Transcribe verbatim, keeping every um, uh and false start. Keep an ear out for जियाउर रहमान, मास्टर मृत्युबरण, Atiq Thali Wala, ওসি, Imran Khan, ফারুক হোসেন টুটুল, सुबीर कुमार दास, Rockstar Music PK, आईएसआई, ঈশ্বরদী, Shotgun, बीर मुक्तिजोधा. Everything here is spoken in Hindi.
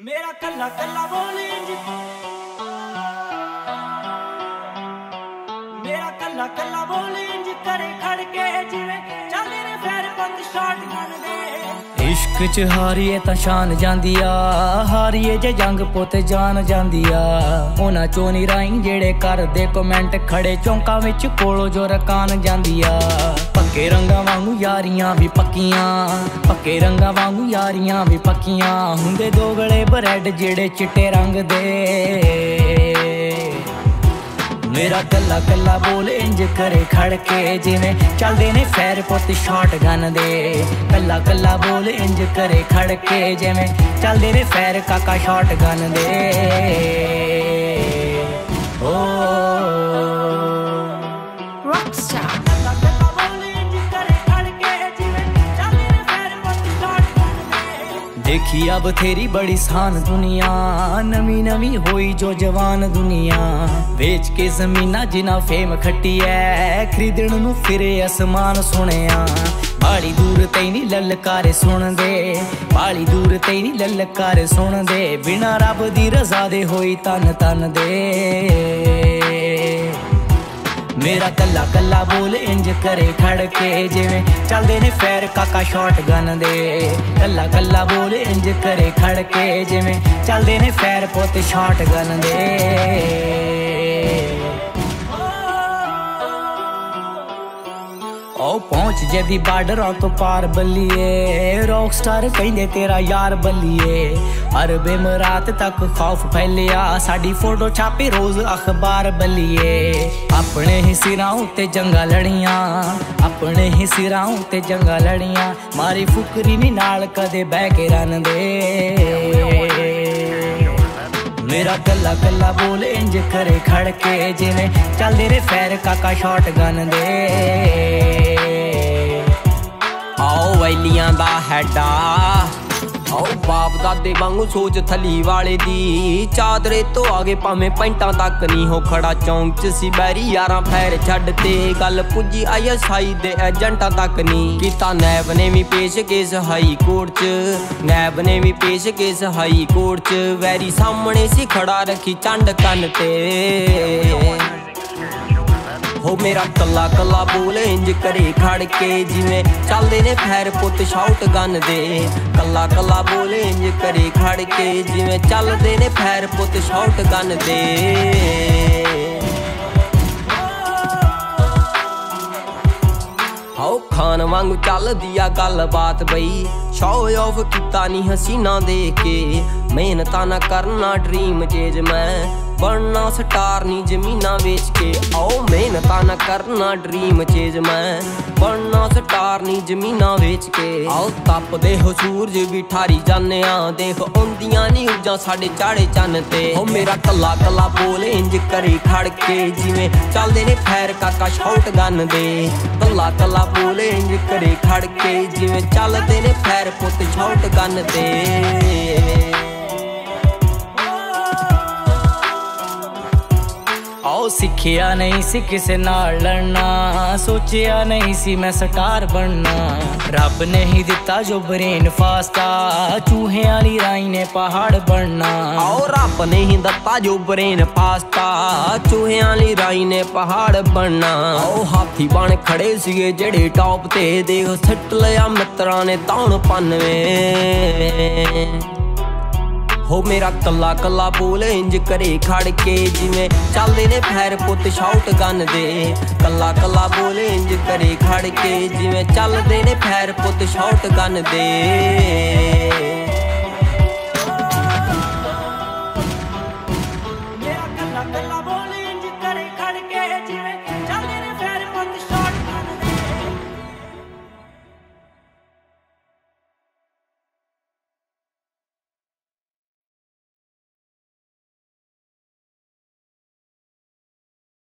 मेरा कल्ला कल्ला बोलेंगे, मेरा कल्ला कल्ला बोलेंगे, करे खड़ के जिवे चल रे फेर बंद शॉटगन दे। इश्क च हारिए ता शान जांदी आ, हारिए जे जंग पोते जान जांदी आ। ओना चोनी राई जेड़े कर दे कमेंट, खड़े चौंका विच कोलो जो रकान जांदी आ। पक्के रंगा वांगू यारियां भी पक्कियां, पक्के रंगा वांगू यारियां भी पक्कियां। हुंदे दोगले ब्रेड जेड़े चिट्टे रंग दे। मेरा कल्ला कल्ला बोल इंज करे खड़के जिवें चलदे ने फैर पुत शॉटगन दे। कल्ला कल्ला बोल इंज करे खड़के जिवें चलदे ने फैर काका शॉटगन दे। ओ रॉकस्टार देखी अब तेरी बड़ी शान दुनिया, नवी नवी होई जो जवान दुनिया। बेच के जमीना जिना फेम खट्टी है, खरीदण नू फिरे आसमान सुनिया। बाली दूर तेरी ललकारे सुन दे, बाली दूर तेरी ललकारे सुन दे। बिना रब दी रजा दे होई तन तन दे। मेरा कल्ला कल्ला बोल इंज करे खड़के जिवें चलदे ने फैर काका शॉटगन दे। कल्ला कल्ला बोल इंज करे खड़के जिवें चलदे ने फैर पुत शॉटगन दे। ओ पहुंच जेदी बार्डरों तो पार बलिए, रॉकस्टार कहिंदे तेरा यार बलिए। अरब इमरात तक खौफ फैलिया, साड़ी फोटो छापे रोज अखबार बलिए। अपने ही सिरां उत्ते जंगा लड़ियां, अपने ही सिरां उत्ते जंगा लड़ियां। मारी फुकरी नी नाल कदे बह के रन दे। मेरा कल्ला कल्ला बोल इंज करे खड़के जिवें चलदे ने फैर काका शॉटगन दे। आओ वैलियां दा हैडा, आओ बाप दादे वांगू सोच थली वाले दी। चादरे तो आगे भावें पैंटा तक नहीं हो खड़ा चौंक च सी बैरी यारां फैर छड्ड ते। गल पुज्जी आईएसआई दे एजेंटा तक नहीं कीता, नैब ने भी पेश केस हाई कोर्ट च, नैब ने भी पेश केस हाई कोर्ट च। वैरी सामने सी खड़ा रखी चंड कन ते। हो मेरा कल्ला कल्ला बोल इंज करे खड़के जिवें चलदे ने फैर पुत शॉटगन दे। कल्ला कल्ला बोल इंज करे खड़के जिवें चलदे ने फैर पुत शॉटगन दे। आओ खान वांगू चल दिया गल बात बई, शो ऑफ कीता नी हसीना दे के। मेहनत ना करना ड्रीम चेज मैं, बनना स्टार नी जमीना बेच के। आओ मेहनत ना करना ड्रीम चेज मैं, बनना स्टार नी जमीना बेच के। आओ तपदे हो सूरज भी ठारी जाने आ, देख औंदियां नी उजां साडे चाड़े चन्न ते। ओ मेरा कल्ला कल्ला बोल इंज करे खड़के जिवें चलदे ने फैर काका शॉटगन दे। कल्ला कल्ला बोल इंज करे खड़के जिवें चलदे ने फैर पुत शॉटगन दे। आओ सिखिया नहीं सी किसे नाल लड़ना, सोचिया नहीं सी मैं स्टार बनना। रब ने ही दिता जो ब्रेन फास्टा, चूहे आली राई ने पहाड़ बनना। आओ रब ने ही दिता जो ब्रेन फास्टा, चूहे आली राई ने पहाड़ बनना। आओ हाथी बन खड़े सीगे जेड़े टॉप ते, देखो सट लिया मित्रा ने तान पनवे। हो मेरा कल्ला कल्ला बोल इंज करे खड़के जिवें चलदे ने फैर पुत शॉटगन दे। कल्ला कल्ला बोल इंज करे खड़के जिवें चलदे ने फैर पुत शॉटगन दे।